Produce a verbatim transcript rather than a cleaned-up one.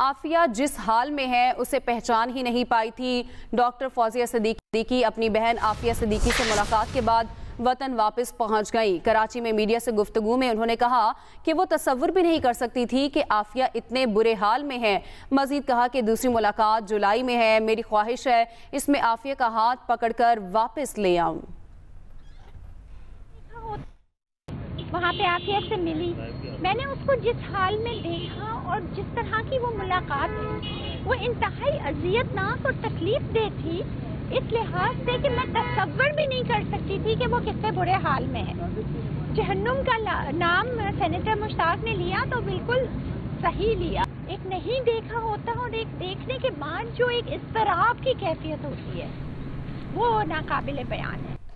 आफिया जिस हाल में है उसे पहचान ही नहीं पाई थी। डॉक्टर फौजिया सिद्दीकी अपनी बहन आफिया सिद्दीकी से मुलाकात के बाद वतन वापस पहुंच गई। कराची में मीडिया से गुफ्तगू में उन्होंने कहा कि वो तसव्वुर भी नहीं कर सकती थी कि आफिया इतने बुरे हाल में है। मजीद कहा कि दूसरी मुलाकात जुलाई में है, मेरी ख्वाहिश है इसमें आफिया का हाथ पकड़कर वापस ले आऊं। वहाँ पे आफिया से मिली, मैंने उसको जिस हाल में देखा और जिस तरह की वो मुलाकात थी वो इंतहाई अजियतनाक और तकलीफ दे थी, इस लिहाज से कि मैं तसव्वुर भी नहीं कर सकती थी कि वो कितने बुरे हाल में है। जहन्नुम का नाम सेनेटर मुश्ताक ने लिया तो बिल्कुल सही लिया। एक नहीं देखा होता और एक देखने के बाद जो एक इस तरह की कैफियत होती है वो नाकाबिल बयान है।